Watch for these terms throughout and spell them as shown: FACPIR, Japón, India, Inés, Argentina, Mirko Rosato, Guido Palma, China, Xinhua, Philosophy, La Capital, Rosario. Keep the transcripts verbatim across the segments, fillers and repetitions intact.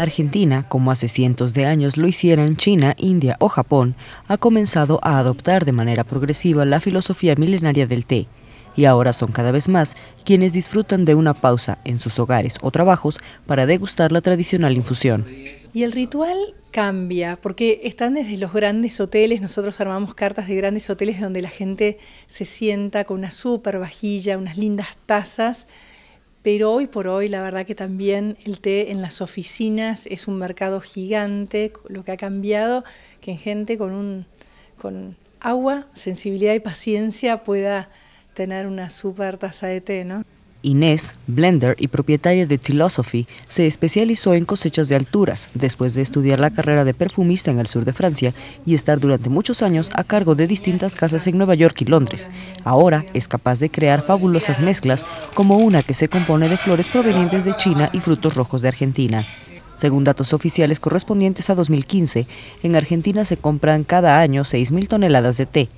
Argentina, como hace cientos de años lo hicieran China, India o Japón, ha comenzado a adoptar de manera progresiva la filosofía milenaria del té, y ahora son cada vez más quienes disfrutan de una pausa en sus hogares o trabajos para degustar la tradicional infusión. Y el ritual cambia, porque están desde los grandes hoteles. Nosotros armamos cartas de grandes hoteles donde la gente se sienta con una súper vajilla, unas lindas tazas, pero hoy por hoy la verdad que también el té en las oficinas es un mercado gigante. Lo que ha cambiado, que en gente con, un, con agua, sensibilidad y paciencia pueda tener una súper taza de té, ¿no? Inés, blender y propietaria de Philosophy, se especializó en cosechas de alturas después de estudiar la carrera de perfumista en el sur de Francia y estar durante muchos años a cargo de distintas casas en Nueva York y Londres. Ahora es capaz de crear fabulosas mezclas, como una que se compone de flores provenientes de China y frutos rojos de Argentina. Según datos oficiales correspondientes a dos mil quince, en Argentina se compran cada año seis mil toneladas de té,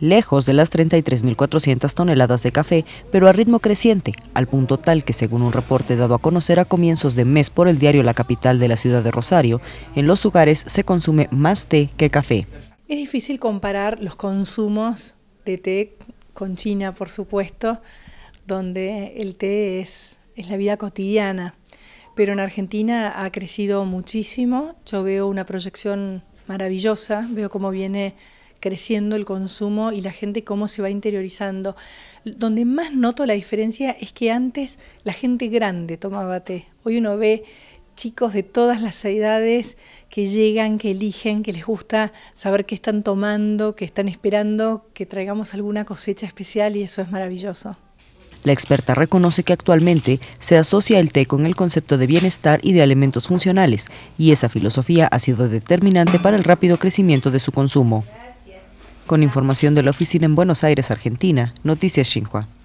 lejos de las treinta y tres mil cuatrocientas toneladas de café, pero a ritmo creciente, al punto tal que, según un reporte dado a conocer a comienzos de mes por el diario La Capital de la ciudad de Rosario, en los hogares se consume más té que café. Es difícil comparar los consumos de té con China, por supuesto, donde el té es, es la vida cotidiana. Pero en Argentina ha crecido muchísimo. Yo veo una proyección maravillosa, veo cómo viene creciendo el consumo y la gente cómo se va interiorizando. Donde más noto la diferencia es que antes la gente grande tomaba té. Hoy uno ve chicos de todas las edades que llegan, que eligen, que les gusta saber qué están tomando, que están esperando que traigamos alguna cosecha especial, y eso es maravilloso. La experta reconoce que actualmente se asocia el té con el concepto de bienestar y de alimentos funcionales, y esa filosofía ha sido determinante para el rápido crecimiento de su consumo. Con información de la oficina en Buenos Aires, Argentina, Noticias Xinhua.